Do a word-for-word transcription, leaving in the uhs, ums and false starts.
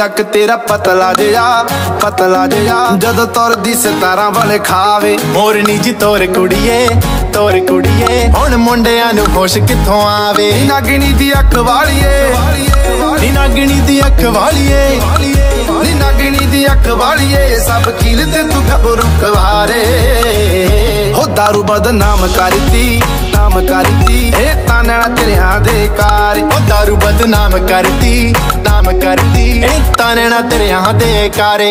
तिलक तेरा पतला जया पतला जया जद तोर दिस तारा वाले खावे मोरनी जी तोर कुड़िए तोर कुड़िए हुण मुंडियां नू होश कित्थों आवे नी नागिनी दी अख वालिए नी नागिनी दी अख वालिए नी नागिनी दी अख वालिए सब कील ते तू घबरू कवारे हो दारू बदनाम करती नाम करती ए ताना तेरे आधे कार ओ दारू बदनाम करती नाम करती ए ताना तेरे आधे कारे।